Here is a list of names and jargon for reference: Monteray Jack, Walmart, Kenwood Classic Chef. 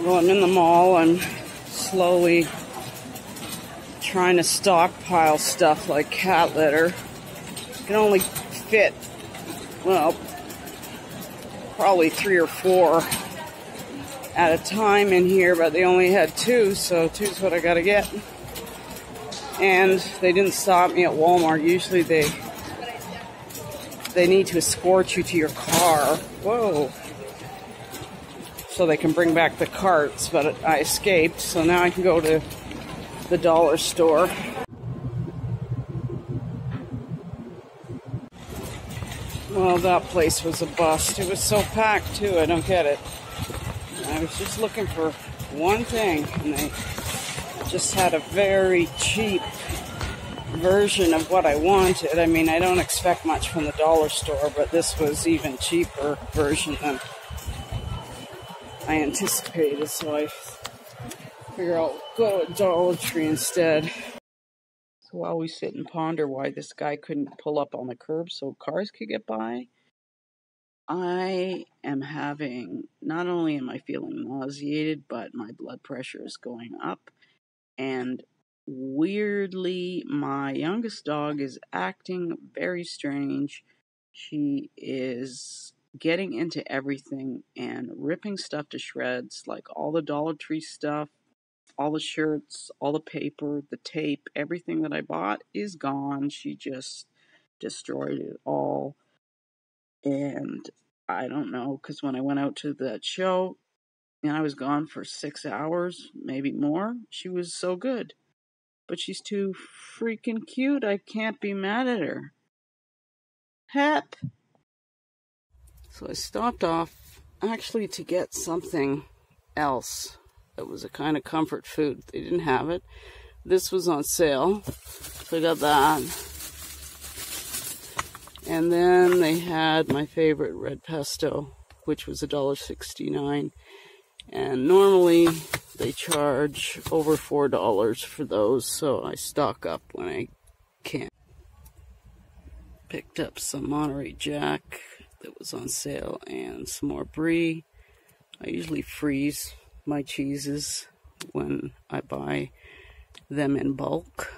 going in the mall and slowly trying to stockpile stuff like cat litter. You can only fit, well, probably 3 or 4 at a time in here, but they only had 2, so 2's what I gotta get. And they didn't stop me at Walmart. Usually they need to escort you to your car. Whoa. So they can bring back the carts, but I escaped, so now I can go to the dollar store. Well, that place was a bust. It was so packed, too. I don't get it. I was just looking for one thing, and they just had a very cheap version of what I wanted. I mean, I don't expect much from the dollar store, but this was even cheaper version than I anticipated, so I figure I'll go to Dollar Tree instead. So while we sit and ponder why this guy couldn't pull up on the curb so cars could get by, I am having, not only am I feeling nauseated, but my blood pressure is going up. And weirdly, my youngest dog is acting very strange. She is getting into everything and ripping stuff to shreds, like all the Dollar Tree stuff, all the shirts, all the paper, the tape, everything that I bought is gone. She just destroyed it all. And I don't know, because when I went out to that show, and I was gone for 6 hours, maybe more. She was so good. But she's too freaking cute. I can't be mad at her. Hep. So I stopped off, actually, to get something else. That was a kind of comfort food. They didn't have it. This was on sale. So I got that. And then they had my favorite red pesto, which was $1.69. And normally they charge over $4 for those, so I stock up when I can. Picked up some Monterey Jack that was on sale and some more brie. I usually freeze my cheeses when I buy them in bulk.